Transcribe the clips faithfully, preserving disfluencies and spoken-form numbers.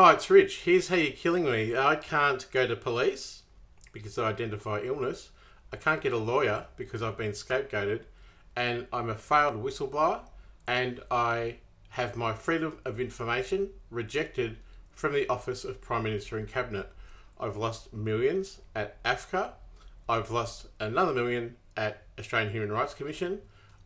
Hi, it's Rich. Here's how you're killing me. I can't go to police because I identify illness. I can't get a lawyer because I've been scapegoated, and I'm a failed whistleblower, and I have my freedom of information rejected from the Office of Prime Minister and Cabinet. I've lost millions at A F C A. I've lost another million at Australian Human Rights Commission.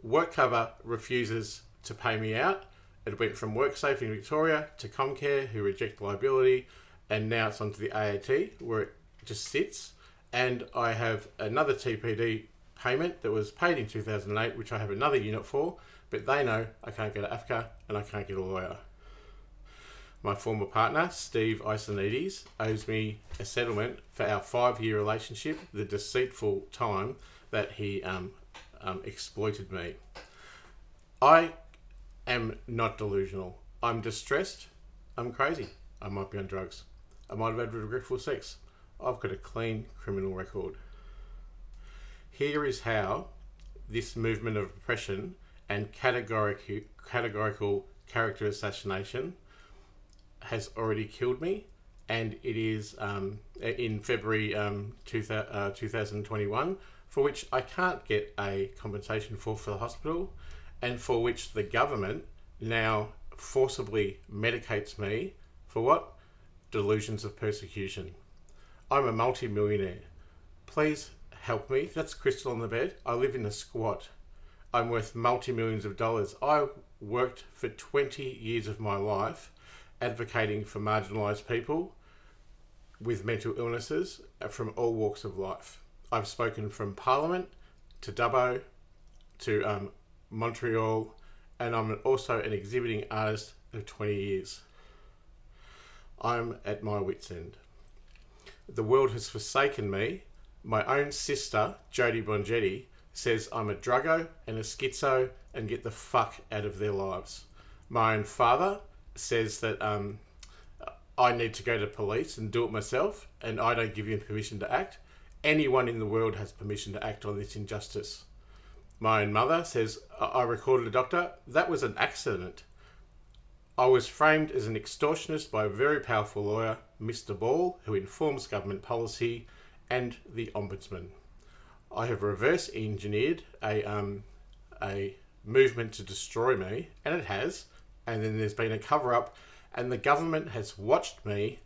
WorkCover refuses to pay me out. It went from WorkSafe in Victoria to Comcare, who reject liability, and now it's onto the A A T, where it just sits. And I have another T P D payment that was paid in two thousand eight, which I have another unit for, but they know I can't go to A F C A and I can't get a lawyer. My former partner, Steve Isonides, owes me a settlement for our five-year relationship, the deceitful time that he um, um, exploited me. I am not delusional. I'm distressed. I'm crazy. I might be on drugs. I might have had regretful sex. I've got a clean criminal record. Here is how this movement of oppression and categoric, categorical character assassination has already killed me, and it is um, in February um, two thousand twenty-one, for which I can't get a compensation for for the hospital, and for which the government now forcibly medicates me for what? Delusions of persecution. I'm a multi-millionaire. Please help me. That's crystal on the bed. I live in a squat. I'm worth multi-millions of dollars. I worked for twenty years of my life advocating for marginalised people with mental illnesses from all walks of life. I've spoken from Parliament to Dubbo to um, Montreal, and I'm also an exhibiting artist of twenty years. I'm at my wit's end. The world has forsaken me. My own sister, Jody Bongetti, says I'm a druggo and a schizo and get the fuck out of their lives. My own father says that um, I need to go to police and do it myself, and I don't give him permission to act. Anyone in the world has permission to act on this injustice. My own mother says I recorded a doctor. That was an accident. I was framed as an extortionist by a very powerful lawyer, Mr Ball, who informs government policy, and the Ombudsman. I have reverse engineered a, um, a movement to destroy me, and it has, and then there's been a cover-up, and the government has watched me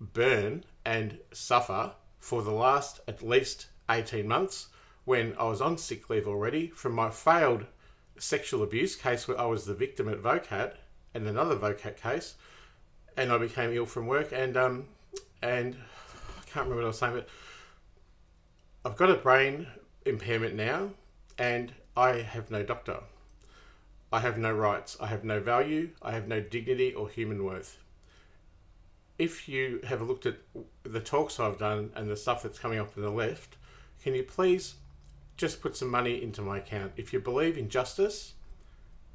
burn and suffer for the last at least eighteen months, when I was on sick leave already from my failed sexual abuse case where I was the victim at VOCAT, and another VOCAT case, and I became ill from work, and um, and I can't remember what I was saying, but I've got a brain impairment now, and I have no doctor. I have no rights. I have no value. I have no dignity or human worth. If you have looked at the talks I've done and the stuff that's coming up on the left, can you please just put some money into my account? If you believe in justice,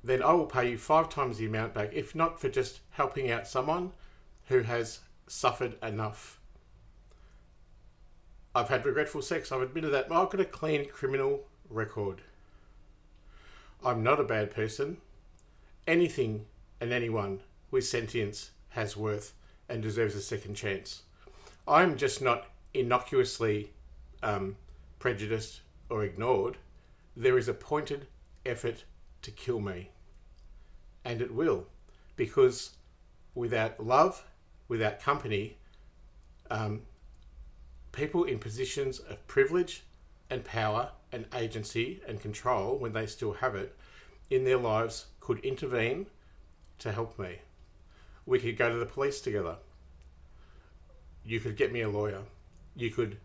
then I will pay you five times the amount back, if not for just helping out someone who has suffered enough. I've had regretful sex, I've admitted that. I've got a clean criminal record. I'm not a bad person. Anything and anyone with sentience has worth and deserves a second chance. I'm just not innocuously um, prejudiced or ignored. There is a pointed effort to kill me, and it will, because without love, without company, um, people in positions of privilege and power and agency and control, when they still have it in their lives, could intervene to help me. We could go to the police together. You could get me a lawyer. You could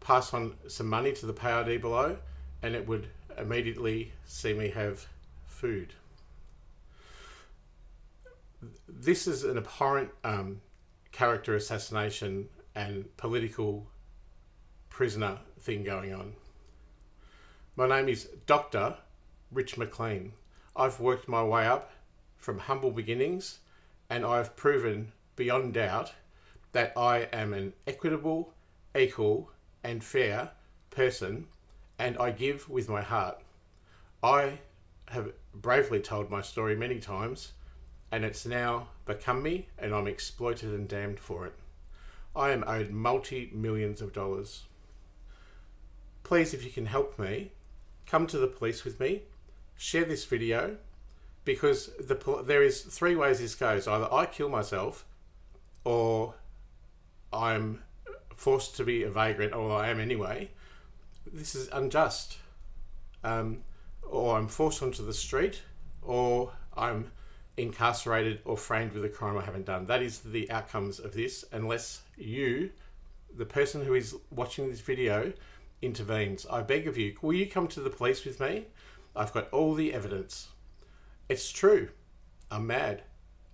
pass on some money to the P R D below, and it would immediately see me have food. This is an abhorrent um, character assassination and political prisoner thing going on. My name is Doctor Rich McLean. I've worked my way up from humble beginnings, and I've proven beyond doubt that I am an equitable, equal and fair person, and I give with my heart. I have bravely told my story many times, and it's now become me, and I'm exploited and damned for it. I am owed multi-millions of dollars. Please, if you can help me, come to the police with me, share this video, because the, there is three ways this goes. Either I kill myself, or I'm forced to be a vagrant, or I am anyway. This is unjust. Um, or I'm forced onto the street, or I'm incarcerated or framed with a crime I haven't done. That is the outcomes of this, unless you, the person who is watching this video, intervenes. I beg of you, will you come to the police with me? I've got all the evidence. It's true, I'm mad.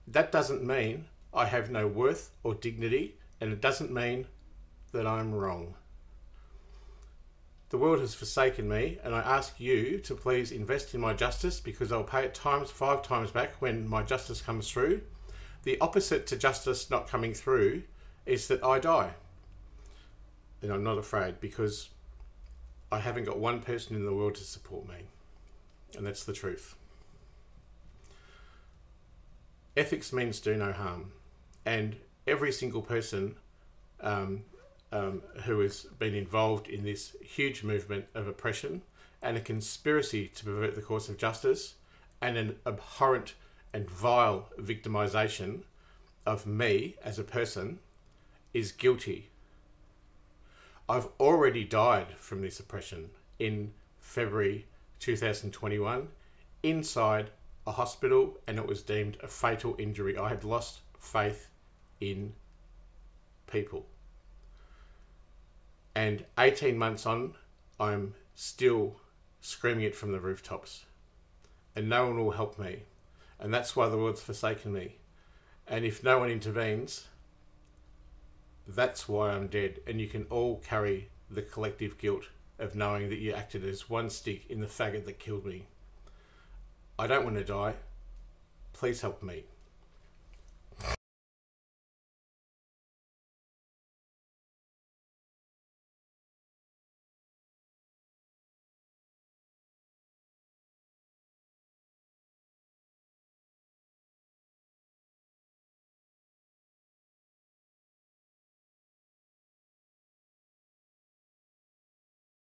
That doesn't mean I have no worth or dignity, and it doesn't mean that I'm wrong. The world has forsaken me, and I ask you to please invest in my justice, because I'll pay it times, five times back when my justice comes through. The opposite to justice not coming through is that I die. And I'm not afraid, because I haven't got one person in the world to support me. And that's the truth. Ethics means do no harm. And every single person um, Um, who has been involved in this huge movement of oppression and a conspiracy to pervert the course of justice and an abhorrent and vile victimisation of me as a person is guilty. I've already died from this oppression in February two thousand twenty-one inside a hospital, and it was deemed a fatal injury. I had lost faith in people. And eighteen months on, I'm still screaming it from the rooftops. And no one will help me. And that's why the world's forsaken me. And if no one intervenes, that's why I'm dead. And you can all carry the collective guilt of knowing that you acted as one stick in the faggot that killed me. I don't want to die. Please help me.